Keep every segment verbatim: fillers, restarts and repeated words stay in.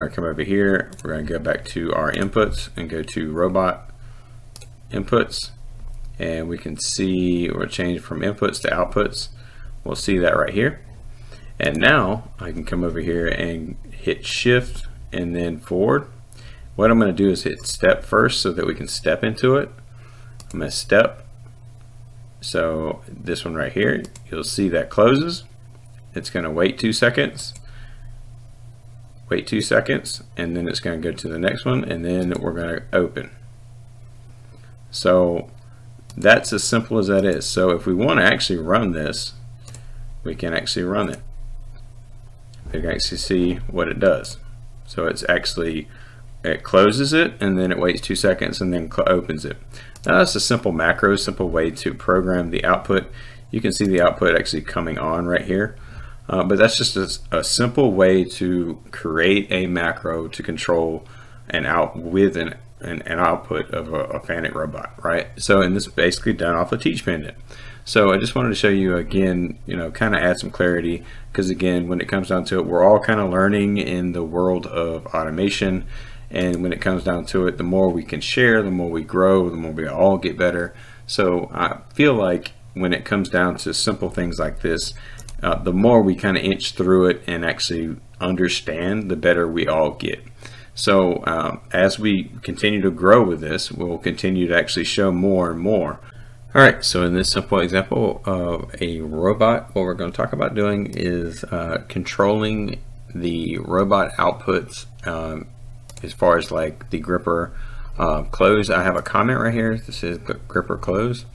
All right, come over here. We're going to go back to our inputs and go to robot inputs, and we can see we're changed from inputs to outputs. We'll see that right here. And now I can come over here and hit shift and then forward. What I'm going to do is hit step first so that we can step into it. I'm going to step. So this one right here, you'll see that closes. It's going to wait two seconds, wait two seconds, and then it's going to go to the next one, and then we're going to open. So that's as simple as that is. So if we want to actually run this, we can actually run it. We can actually see what it does. So it's actually, it closes it, and then it waits two seconds, and then opens it. Now that's a simple macro, simple way to program the output. You can see the output actually coming on right here. Uh, but that's just a, a simple way to create a macro to control an out with an, an, an output of a, a FANUC robot, right? So, and this is basically done off a teach pendant. So I just wanted to show you again, you know, kind of add some clarity, because again, when it comes down to it, we're all kind of learning in the world of automation. And when it comes down to it, the more we can share, the more we grow, the more we all get better. So I feel like when it comes down to simple things like this, uh, the more we kind of inch through it and actually understand, the better we all get. So uh, as we continue to grow with this, we'll continue to actually show more and more. All right, so in this simple example of a robot, what we're going to talk about doing is uh, controlling the robot outputs um, as far as like the gripper uh, close. I have a comment right here that says gripper close.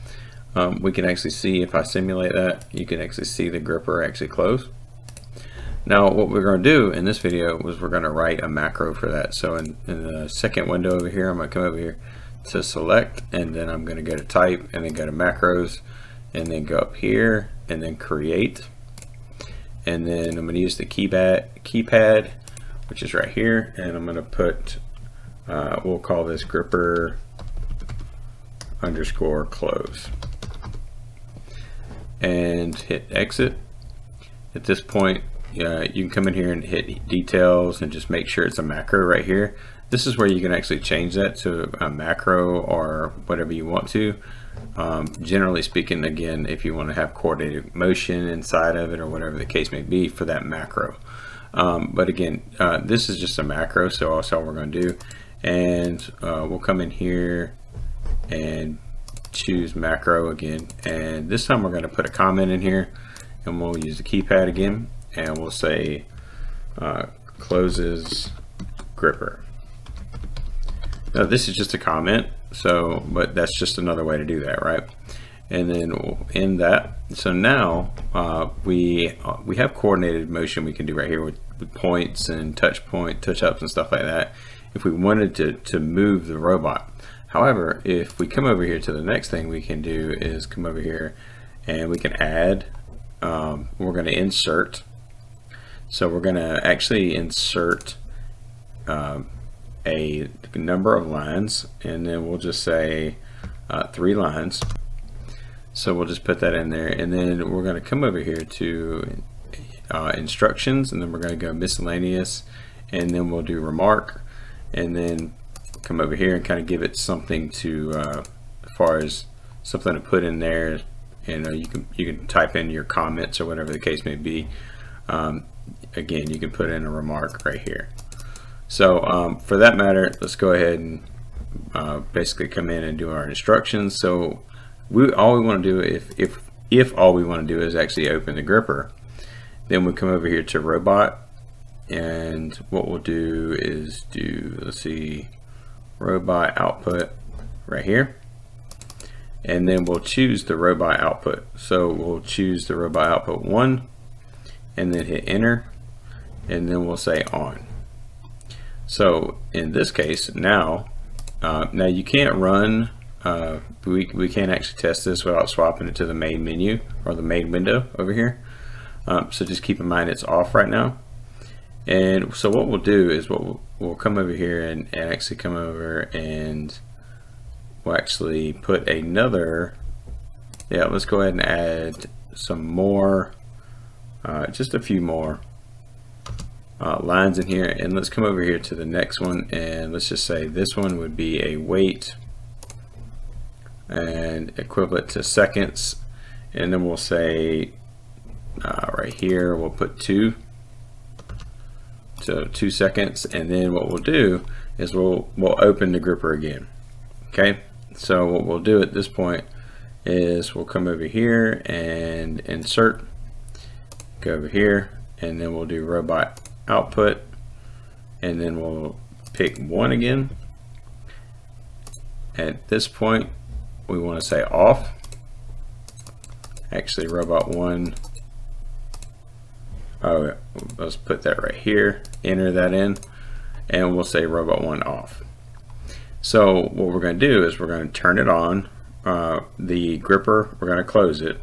Um, we can actually see, if I simulate that, you can actually see the gripper actually close. Now what we're going to do in this video was we're going to write a macro for that. So in, in the second window over here, I'm going to come over here to select, and then I'm going to go to type, and then go to macros, and then go up here and then create. And then I'm going to use the keypad, keypad which is right here, and I'm going to put, uh, we'll call this gripper underscore close, and hit exit. At this point, uh, you can come in here and hit details and just make sure it's a macro right here. This is where you can actually change that to a macro or whatever you want to. Um, generally speaking, again, if you want to have coordinated motion inside of it or whatever the case may be for that macro. Um, but again, uh, this is just a macro, so that's all we're going to do. And uh, we'll come in here and choose macro again. And this time we're going to put a comment in here, and we'll use the keypad again, and we'll say uh, closes gripper. Now this is just a comment, so, but that's just another way to do that, right? And then we'll end that. So now uh, we uh, we have coordinated motion we can do right here with, with points and touch point, touch ups and stuff like that, if we wanted to, to move the robot. However, if we come over here to the next thing we can do is come over here and we can add, um, we're gonna insert. So we're gonna actually insert um, a number of lines, and then we'll just say uh, three lines. So we'll just put that in there, and then we're going to come over here to uh, instructions, and then we're going to go miscellaneous, and then we'll do remark, and then come over here and kind of give it something to uh, as far as something to put in there. You know, you can you can type in your comments or whatever the case may be. Um, again, you can put in a remark right here. So um, for that matter, let's go ahead and uh, basically come in and do our instructions. So we all we want to do if if if all we want to do is actually open the gripper, then we come over here to robot, and what we'll do is do, let's see, robot output right here, and then we'll choose the robot output. So we'll choose the robot output one, and then hit enter, and then we'll say on. So in this case now uh, now you can't run Uh, we, we can't actually test this without swapping it to the main menu or the main window over here. Um, so just keep in mind it's off right now. And so what we'll do is we'll, we'll come over here and, and actually come over and we'll actually put another, yeah, let's go ahead and add some more, uh, just a few more. uh, lines in here, and let's come over here to the next one, and let's just say this one would be a weight and equivalent to seconds, and then we'll say uh, right here we'll put two, so two seconds, and then what we'll do is we'll we'll open the gripper again. Okay, so what we'll do at this point is we'll come over here and insert, go over here, and then we'll do robot output, and then we'll pick one again. At this point we want to say off, actually robot one. Oh, let's put that right here, enter that in, and we'll say robot one off. So what we're going to do is we're going to turn it on, uh, the gripper, we're going to close it,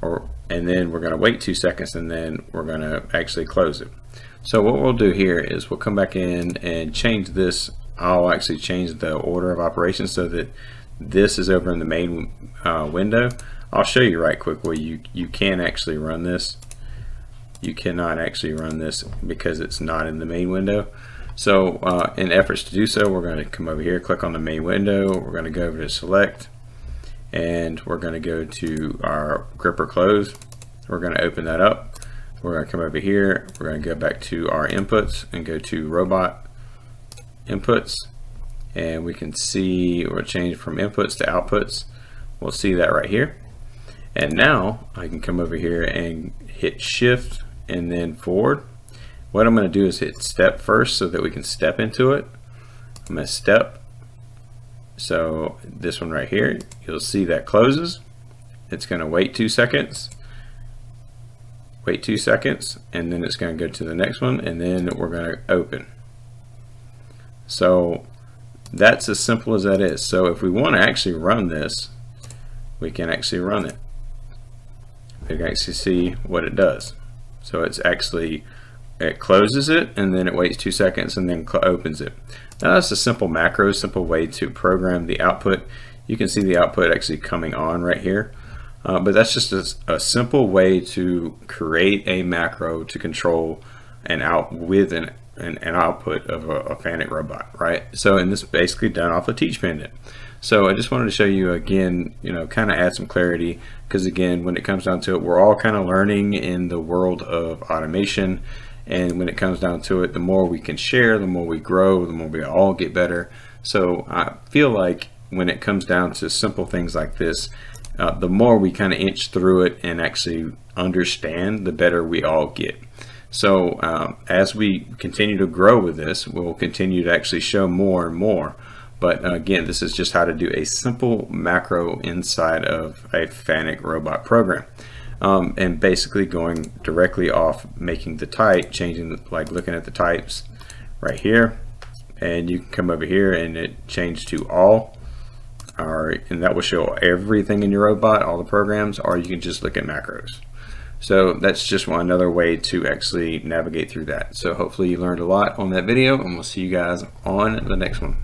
or and then we're going to wait two seconds and then we're going to actually close it. So what we'll do here is we'll come back in and change this. I'll actually change the order of operations so that this is over in the main uh, window. I'll show you right quick where you, you can actually run this. You cannot actually run this because it's not in the main window. So uh, in efforts to do so, we're going to come over here, click on the main window, we're going to go over to select, and we're going to go to our gripper close. We're going to open that up, we're going to come over here, we're going to go back to our inputs and go to robot inputs, and we can see we're changed from inputs to outputs. We'll see that right here, and now I can come over here and hit shift and then forward. What I'm going to do is hit step first so that we can step into it. I'm going to step. So this one right here, you'll see that closes. It's going to wait two seconds. Wait two seconds, and then it's going to go to the next one, and then we're going to open. So that's as simple as that is. So if we want to actually run this, we can actually run it. We can actually see what it does. So it's actually, it closes it, and then it waits two seconds and then opens it. Now that's a simple macro, simple way to program the output. You can see the output actually coming on right here. Uh, but that's just a, a simple way to create a macro to control an out with an, an, an output of a, a FANUC robot, right? So, and this is basically done off a teach pendant. So I just wanted to show you again, you know, kind of add some clarity, because again, when it comes down to it, we're all kind of learning in the world of automation. And when it comes down to it, the more we can share, the more we grow, the more we all get better. So I feel like when it comes down to simple things like this, uh, the more we kind of inch through it and actually understand, the better we all get. So uh, as we continue to grow with this, we'll continue to actually show more and more. But again, this is just how to do a simple macro inside of a FANUC robot program. Um, and basically going directly off making the type, changing the, like looking at the types right here, and you can come over here and it changed to all. All right, and that will show everything in your robot, all the programs, or you can just look at macros. So that's just one another way to actually navigate through that. So hopefully you learned a lot on that video, and we'll see you guys on the next one.